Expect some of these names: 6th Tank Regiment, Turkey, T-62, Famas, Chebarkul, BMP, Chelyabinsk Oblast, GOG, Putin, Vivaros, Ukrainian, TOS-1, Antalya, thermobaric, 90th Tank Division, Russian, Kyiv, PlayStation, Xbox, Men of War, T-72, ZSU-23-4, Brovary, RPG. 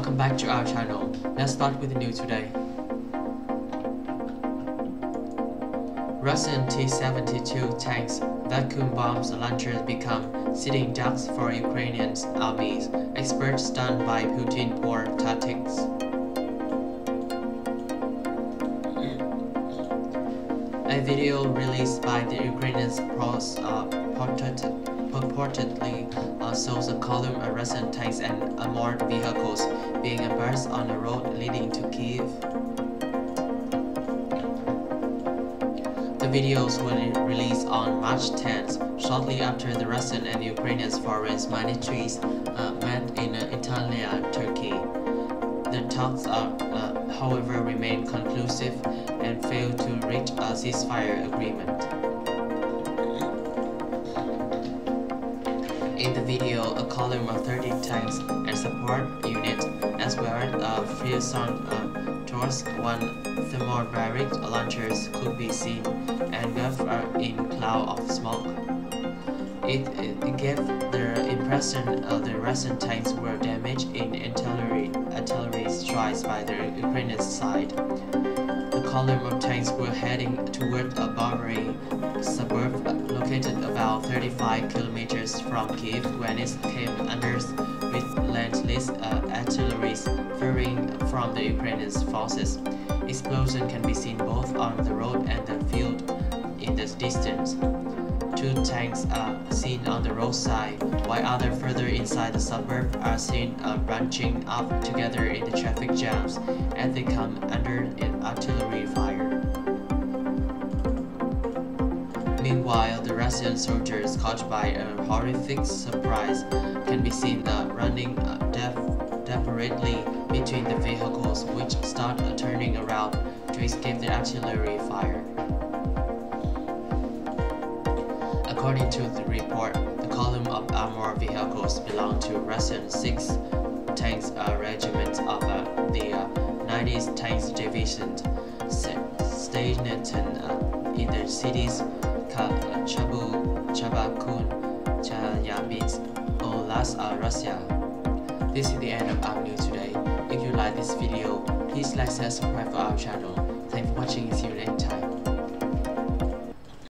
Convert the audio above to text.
welcome back to our channel. Let's start with the news today. Russian T-72 tanks, vacuum bombs, launchers become sitting ducks for Ukrainian armies. Experts stunned by Putin's poor tactics. A video released by the Ukrainian press purportedly shows a column of Russian tanks and armored vehicles being embarked on a road leading to Kyiv. The videos were released on March 10th, shortly after the Russian and Ukrainian foreign ministries met in Antalya, Turkey. The talks, however, remained conclusive and failed to reach a ceasefire agreement. In the video, a column of 30 tanks and support units, as well as a fearsome TOS-1 thermobaric launchers could be seen, and were in cloud of smoke. It gave the impression the Russian tanks were damaged in artillery strikes by the Ukrainian side. The column of tanks were heading toward a Brovary suburb located about 35 kilometers from Kyiv when it came under relentless artillery firing from the Ukrainian forces. Explosions can be seen both on the road and the field in the distance. Two tanks are seen on the roadside, while others further inside the suburb are seen branching up together in the traffic jams as they come under an artillery fire. Meanwhile, the Russian soldiers, caught by a horrific surprise, can be seen running desperately between the vehicles, which start turning around to escape the artillery fire. According to the report, the column of armored vehicles belonged to Russian 6th Tanks Regiment of the 90th Tanks Division, stationed in the cities Chebarkul, Chelyabinsk, Oblast, Russia. This is the end of our news today. If you like this video, please like and subscribe for our channel. Thanks for watching and see you next time.